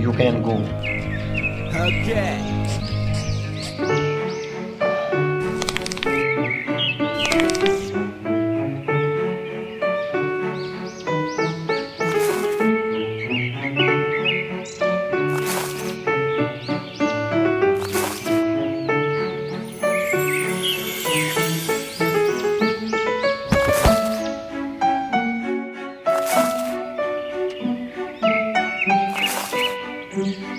you can go. Okay.